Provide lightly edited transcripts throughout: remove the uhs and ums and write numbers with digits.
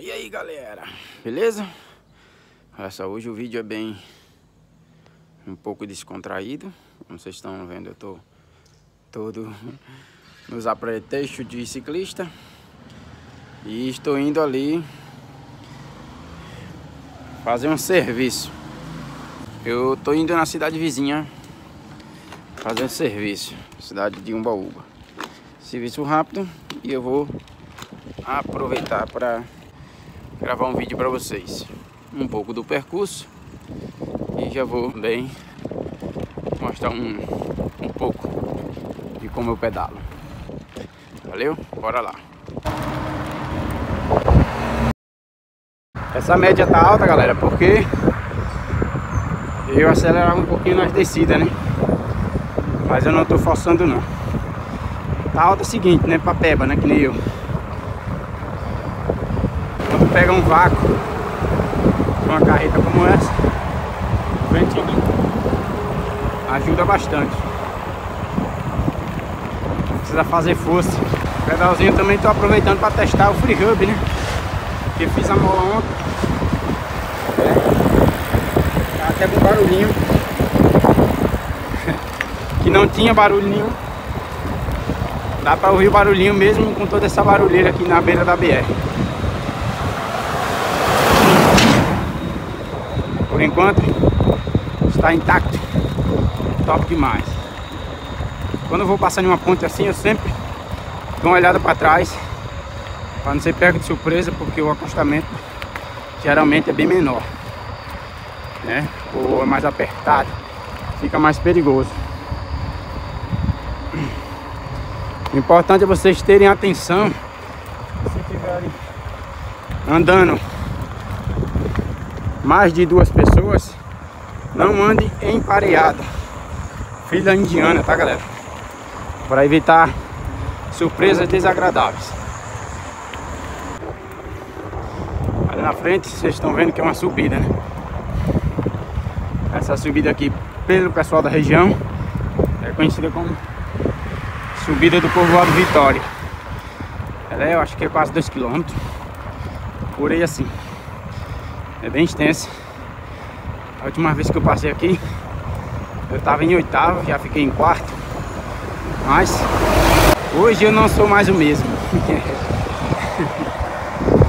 E aí galera, beleza? Olha só, hoje o vídeo é bem um pouco descontraído. Como vocês estão vendo, eu tô todo nos apretextos de ciclista e estou indo ali fazer um serviço. Eu tô indo na cidade vizinha fazer um serviço, cidade de Umbaúba. Serviço rápido, e eu vou aproveitar para gravar um vídeo para vocês, um pouco do percurso, e já vou também mostrar um pouco de como eu pedalo. Valeu? Bora lá! Essa média tá alta, galera, porque eu acelerava um pouquinho nas descidas, né? Mas eu não tô forçando não. Tá alta é o seguinte, né? Papeba, né? Que nem eu. Quando pega um vácuo com uma carreta como essa, o ventinho ajuda bastante. Não precisa fazer força. O pedalzinho também estou aproveitando para testar o free hub, né? Porque fiz a mola ontem. Tá até com barulhinho. Que não tinha barulho nenhum. Dá para ouvir o barulhinho mesmo com toda essa barulheira aqui na beira da BR. Por enquanto está intacto, top demais. Quando eu vou passar em uma ponte assim, eu sempre dou uma olhada para trás para não ser pego de surpresa, porque o acostamento geralmente é bem menor, né? Ou é mais apertado, fica mais perigoso. O importante é vocês terem atenção se estiverem andando mais de duas pessoas. Não ande em pareada, fila indiana, tá galera? Para evitar surpresas desagradáveis. Ali na frente vocês estão vendo que é uma subida, né? Essa subida aqui, pelo pessoal da região, é conhecida como subida do povoado Vitória. Ela é, eu acho que é quase 2 km, por aí assim. É bem extensa. A última vez que eu passei aqui, eu estava em 8º, já fiquei em 4º. Mas hoje eu não sou mais o mesmo.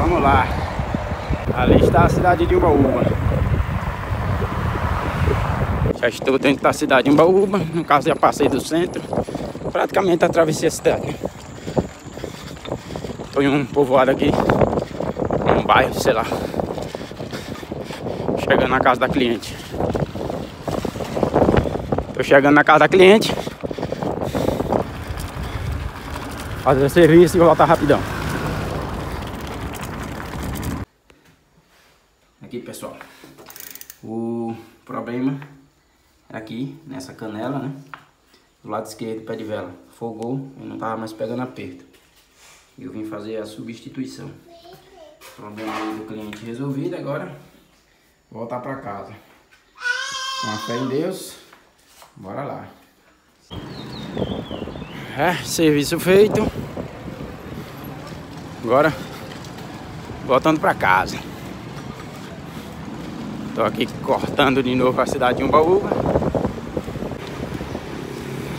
Vamos lá. Ali está a cidade de Umbaúba. Já estou dentro da cidade de Umbaúba. No caso, já passei do centro. Praticamente atravessei a cidade. Estou em um povoado aqui, um bairro, sei lá. Chegando na casa da cliente. Tô chegando na casa da cliente. Fazer o serviço e vou voltar rapidão. Aqui, pessoal. O problema é aqui, nessa canela, né? Do lado esquerdo, pé de vela. Folgou e não tava mais pegando aperto. E eu vim fazer a substituição. O problema do cliente resolvido agora. Voltar para casa. Com a fé em Deus, bora lá. Serviço feito. Agora, voltando para casa. Tô aqui cortando de novo a cidade de Umbaúba.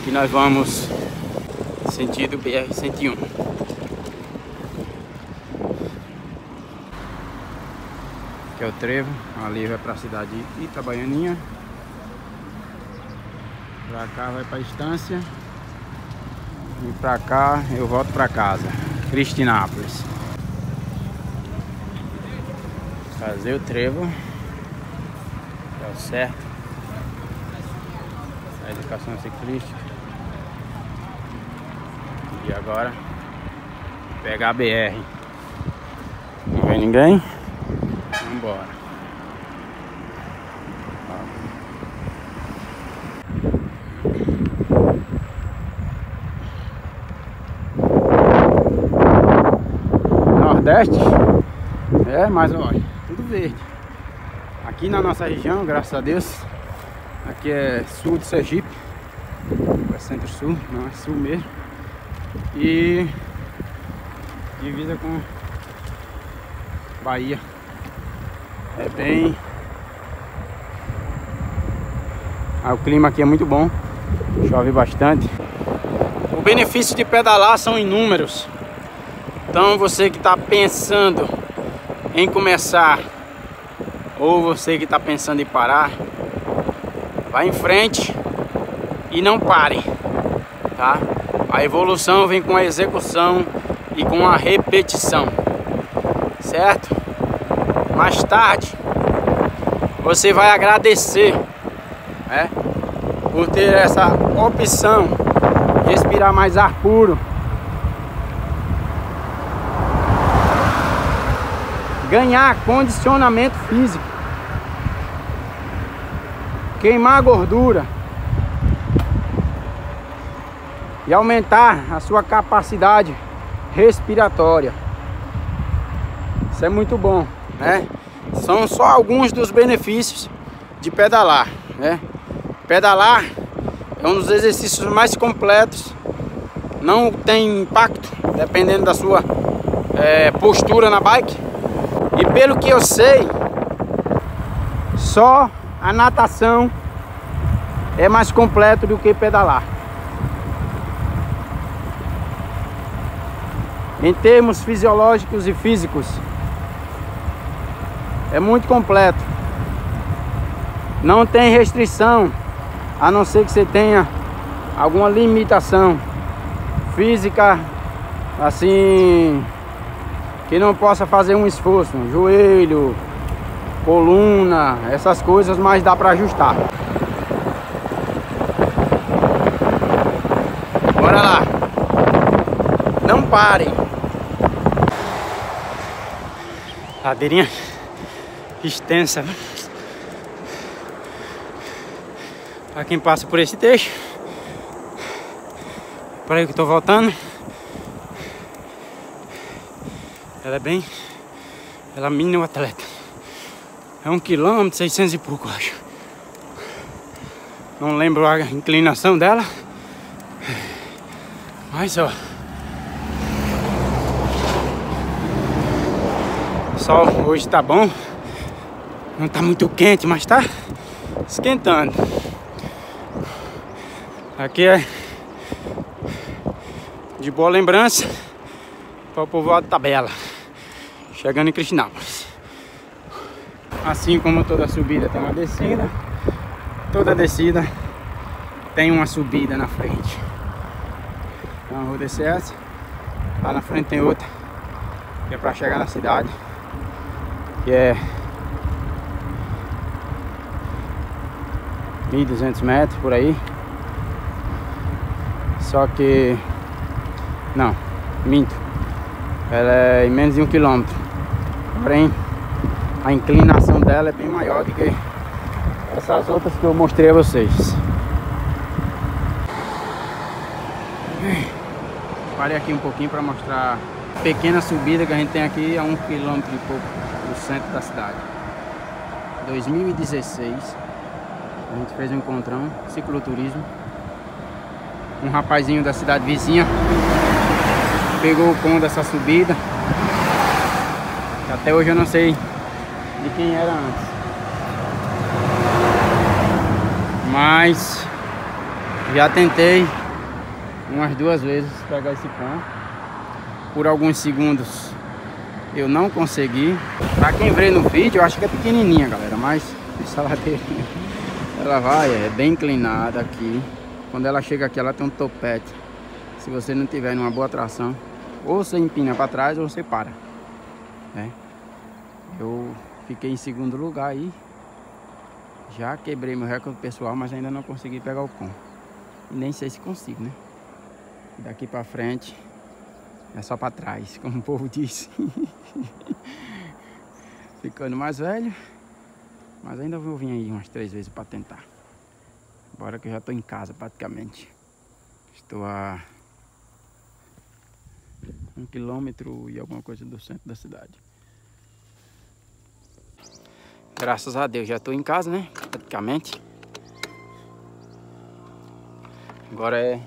Aqui nós vamos sentido BR-101. É o trevo, ali vai para a cidade de Itabaianinha, para cá vai para Estância e para cá eu volto para casa, Cristinápolis. Fazer o trevo, é o certo. A educação ciclística. E agora pegar a BR. Não vem ninguém. Bora. Nordeste é, mas olha, tudo verde. Aqui na nossa região, graças a Deus, aqui é sul do Sergipe, é centro-sul, não é sul mesmo, e divisa com Bahia. É bem... Ah, o clima aqui é muito bom, chove bastante. Os benefícios de pedalar são inúmeros. Então você que está pensando em começar, ou você que está pensando em parar, vai em frente e não pare, tá? A evolução vem com a execução e com a repetição, certo? Mais tarde você vai agradecer, né, por ter essa opção de respirar mais ar puro, ganhar condicionamento físico, queimar gordura e aumentar a sua capacidade respiratória. Isso é muito bom, né? São só alguns dos benefícios de pedalar, né? Pedalar é um dos exercícios mais completos, não tem impacto dependendo da sua postura na bike. E pelo que eu sei, só a natação é mais completo do que pedalar. Em termos fisiológicos e físicos, é muito completo. Não tem restrição, a não ser que você tenha alguma limitação física, assim... que não possa fazer um esforço, um joelho, coluna, essas coisas, mas dá para ajustar. Bora lá! Não parem! Ladeirinha extensa. Para quem passa por esse trecho. Para aí que eu tô voltando. Ela é bem... Ela mina o atleta. É 1 quilômetro, 600 e pouco, eu acho. Não lembro a inclinação dela. Mas, ó... O sol hoje tá bom. Não tá muito quente, mas tá esquentando. Aqui é... de boa lembrança para o povoado Tabela. Chegando em Cristinápolis. Assim como toda subida tem uma descida, toda descida tem uma subida na frente. Então eu vou descer essa. Lá na frente tem outra, que é para chegar na cidade, que é 1.200 metros por aí. Só que... Não, minto. Ela é em menos de 1 quilômetro. Porém, a inclinação dela é bem maior do que essas outras que eu mostrei a vocês. Parei aqui um pouquinho para mostrar a pequena subida que a gente tem aqui a 1 quilômetro e pouco do centro da cidade. 2016, a gente fez um encontrão, cicloturismo. Um rapazinho da cidade vizinha pegou o pão dessa subida, que até hoje eu não sei de quem era antes, mas já tentei umas 2 vezes pegar esse pão. Por alguns segundos eu não consegui. Pra quem vê no vídeo, eu acho que é pequenininha, galera, mas essa ladeira, ela vai, é bem inclinada aqui. Quando ela chega aqui, ela tem um topete. Se você não tiver numa boa tração, ou você empina para trás ou você para, né? Eu fiquei em segundo lugar aí. Já quebrei meu recorde pessoal, mas ainda não consegui pegar o pão. E nem sei se consigo, né? Daqui para frente é só para trás, como o povo diz. Ficando mais velho, mas ainda vou vir aí umas 3 vezes para tentar. Agora que eu já estou em casa praticamente. Estou a 1 quilômetro e alguma coisa do centro da cidade. Graças a Deus já estou em casa, né? Praticamente. Agora é...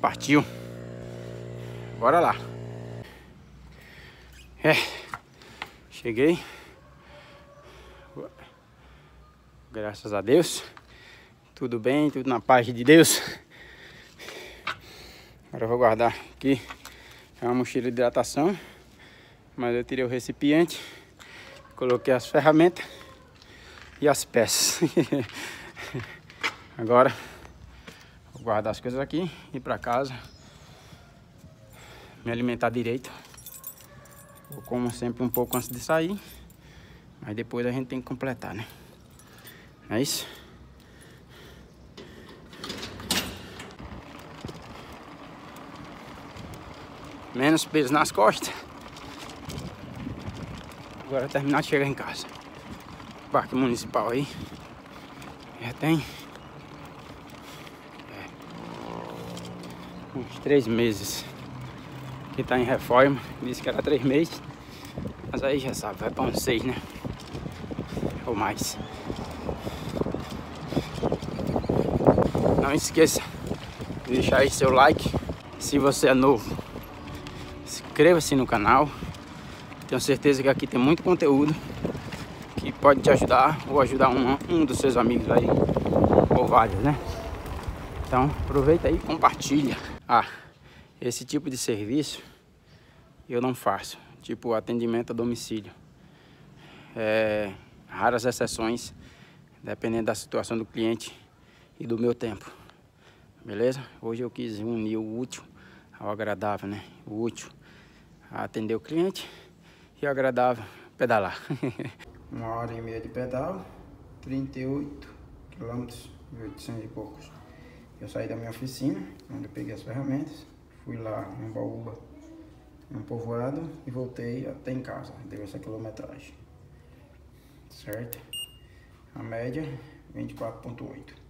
Partiu. Bora lá. É. Cheguei. Graças a Deus. Tudo bem, tudo na paz de Deus. Agora eu vou guardar aqui. É uma mochila de hidratação. Mas eu tirei o recipiente. Coloquei as ferramentas. E as peças. Agora vou guardar as coisas aqui, ir pra casa, me alimentar direito. Eu como sempre um pouco antes de sair, mas depois a gente tem que completar, né? É isso? Menos peso nas costas. Agora é terminar de chegar em casa. Parque municipal aí. Já tem uns 3 meses que tá em reforma. Disse que era 3 meses, mas aí já sabe, vai pra uns 6, né? Ou mais. Não esqueça de deixar aí seu like. Se você é novo, inscreva-se no canal. Tenho certeza que aqui tem muito conteúdo que pode te ajudar ou ajudar um dos seus amigos aí, ou vários, né? Então aproveita aí e compartilha. Esse tipo de serviço eu não faço, tipo atendimento a domicílio. Raras exceções, dependendo da situação do cliente e do meu tempo. Beleza? Hoje eu quis unir o útil ao agradável, né? O útil a atender o cliente e o agradável pedalar. 1h30 de pedal, 38 km e 800 e poucos. Eu saí da minha oficina, onde eu peguei as ferramentas, fui lá em Umbaúba, em um povoado, e voltei até em casa. Deu essa quilometragem, certo? A média 24,8.